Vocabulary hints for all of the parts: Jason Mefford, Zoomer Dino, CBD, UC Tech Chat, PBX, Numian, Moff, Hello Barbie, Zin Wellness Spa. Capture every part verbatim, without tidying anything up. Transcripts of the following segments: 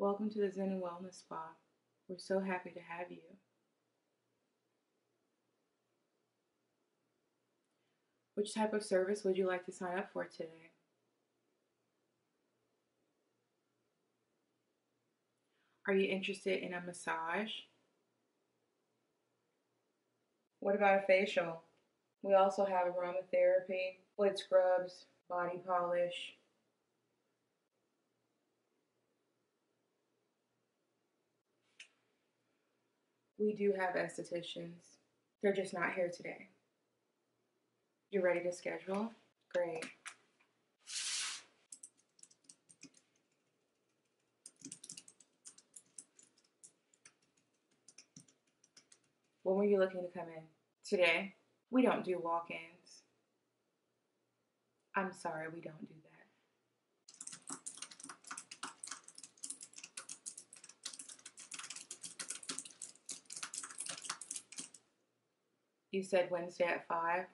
Welcome to the Zin Wellness Spa. We're so happy to have you. Which type of service would you like to sign up for today? Are you interested in a massage? What about a facial? We also have aromatherapy, foot scrubs, body polish. We do have estheticians. They're just not here today. You ready to schedule? Great. When were you looking to come in? Today? We don't do walk-ins. I'm sorry, we don't do that. You said Wednesday at five?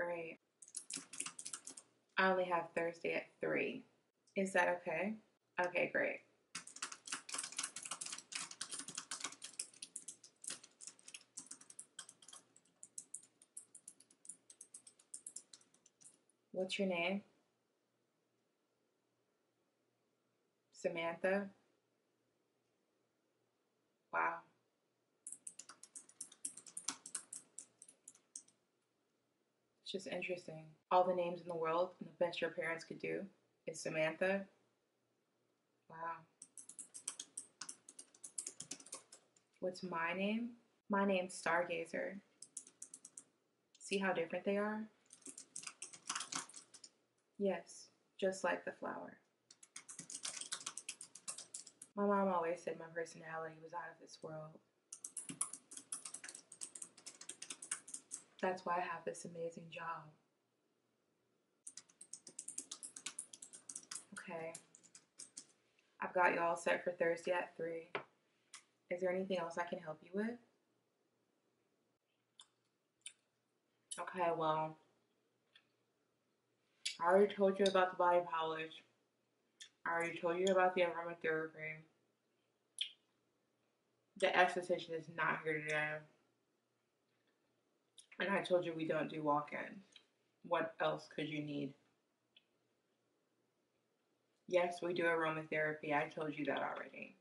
Great. I only have Thursday at three. Is that okay? Okay, great. What's your name? Samantha? Wow. It's just interesting. All the names in the world, and the best your parents could do is Samantha. Wow. What's my name? My name's Stargazer. See how different they are? Yes, just like the flower. My mom always said my personality was out of this world. That's why I have this amazing job. Okay. I've got you all set for Thursday at three. Is there anything else I can help you with? Okay, well, I already told you about the body polish. I already told you about the aromatherapy. The esthetician is not here today. And I told you we don't do walk-ins. What else could you need? Yes, we do aromatherapy. I told you that already.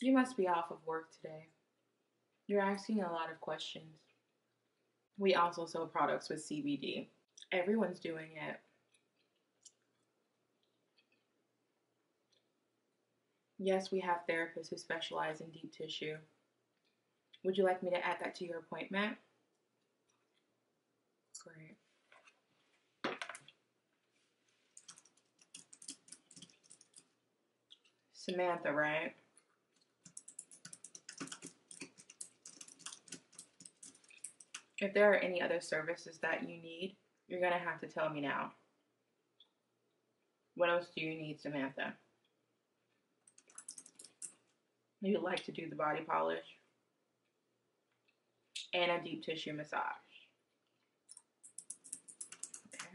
You must be off of work today. You're asking a lot of questions. We also sell products with C B D. Everyone's doing it. Yes, we have therapists who specialize in deep tissue. Would you like me to add that to your appointment? Great. Samantha, right? If there are any other services that you need, you're going to have to tell me now. What else do you need, Samantha? You like to do the body polish and a deep tissue massage. Okay.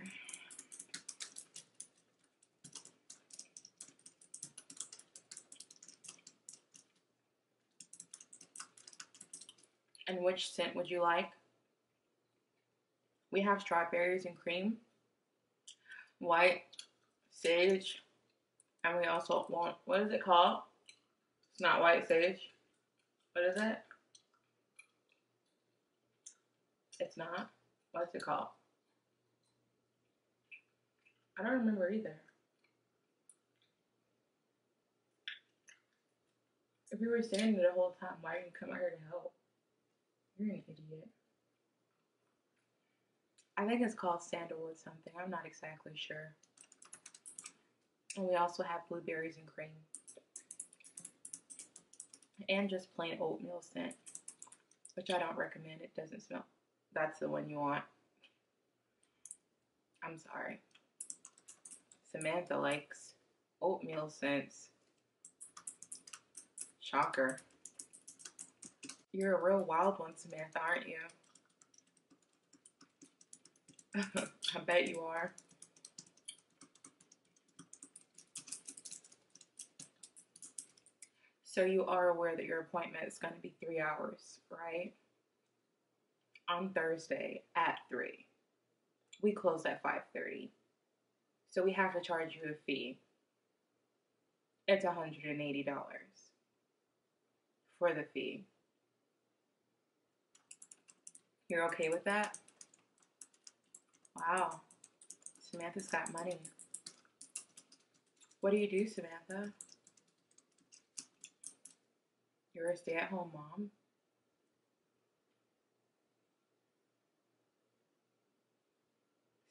And which scent would you like? We have strawberries and cream, white, sage, and we also want, what is it called? It's not white sage. What is it? It's not. What's it called? I don't remember either. If you were standing there the whole time, why didn't you come out here to help? You're an idiot. I think it's called sandalwood something. I'm not exactly sure. And we also have blueberries and cream. And just plain oatmeal scent, which I don't recommend. It doesn't smell. That's the one you want. I'm sorry. Samantha likes oatmeal scents. Shocker. You're a real wild one, Samantha, aren't you? I bet you are. So you are aware that your appointment is going to be three hours, right? On Thursday at three. We close at five thirty. So we have to charge you a fee. It's one hundred eighty dollars for the fee. You're okay with that? Wow. Samantha's got money. What do you do, Samantha? You're a stay-at-home mom.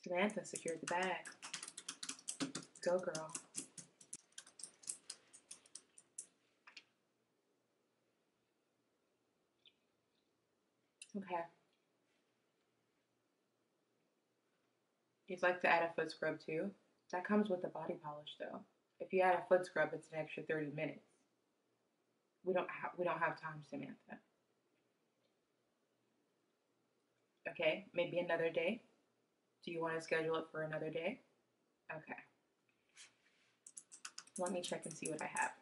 Samantha secured the bag. Go, girl. Okay. You'd like to add a foot scrub, too? That comes with the body polish, though. If you add a foot scrub, it's an extra thirty minutes. We don't have we don't have time, Samantha. Okay, maybe another day. Do you want to schedule it for another day? Okay. Let me check and see what I have.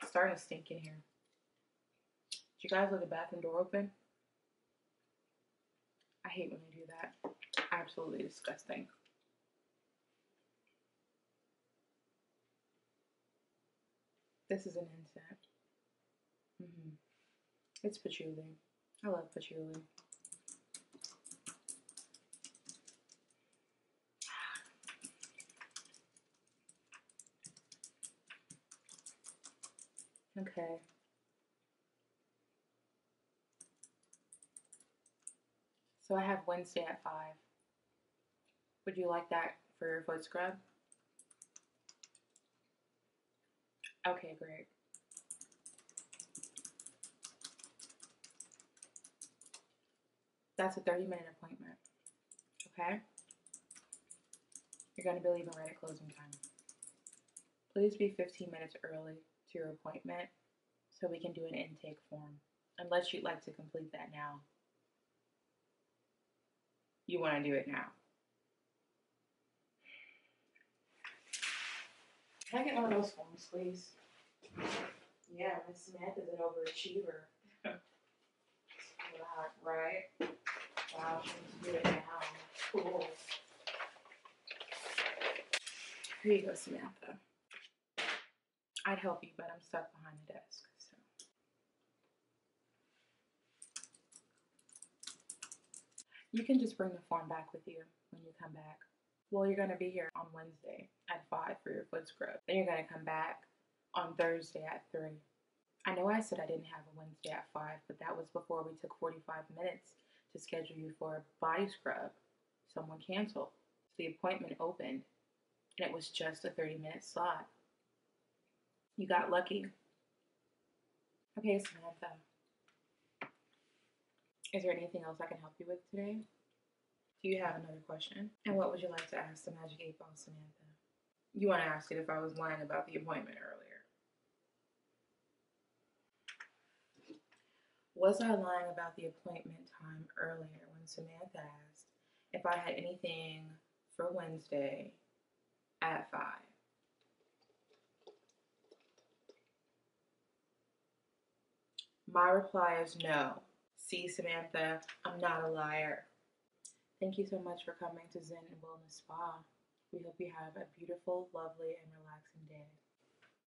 It's starting to stink in here. Did you guys leave the bathroom door open? I hate when they do that. Absolutely disgusting. This is an incense. Mm-hmm. It's patchouli. I love patchouli. Okay. So I have Wednesday at five. Would you like that for your foot scrub? Okay, great. That's a thirty minute appointment. Okay? You're going to be leaving right at closing time. Please be fifteen minutes early to your appointment so we can do an intake form, unless you'd like to complete that now. You want to do it now. Can I get one of those forms, please? Yeah, Miss Samantha's an overachiever. Wow, right? Wow, she's doing it now. Cool. Here you go, Samantha. I'd help you, but I'm stuck behind the desk, so. You can just bring the form back with you when you come back. Well, you're going to be here on Wednesday at five for your foot scrub. Then you're going to come back on Thursday at three. I know I said I didn't have a Wednesday at five, but that was before we took forty-five minutes to schedule you for a body scrub. Someone canceled. The appointment opened, and it was just a thirty minute slot. You got lucky. Okay, Samantha. Is there anything else I can help you with today? Do you have another question? And what would you like to ask the Magic eight Ball, Samantha? You want to ask it if I was lying about the appointment earlier. Was I lying about the appointment time earlier when Samantha asked if I had anything for Wednesday at five? My reply is no. See, Samantha, I'm not a liar. Thank you so much for coming to Zin Wellness Spa. We hope you have a beautiful, lovely, and relaxing day.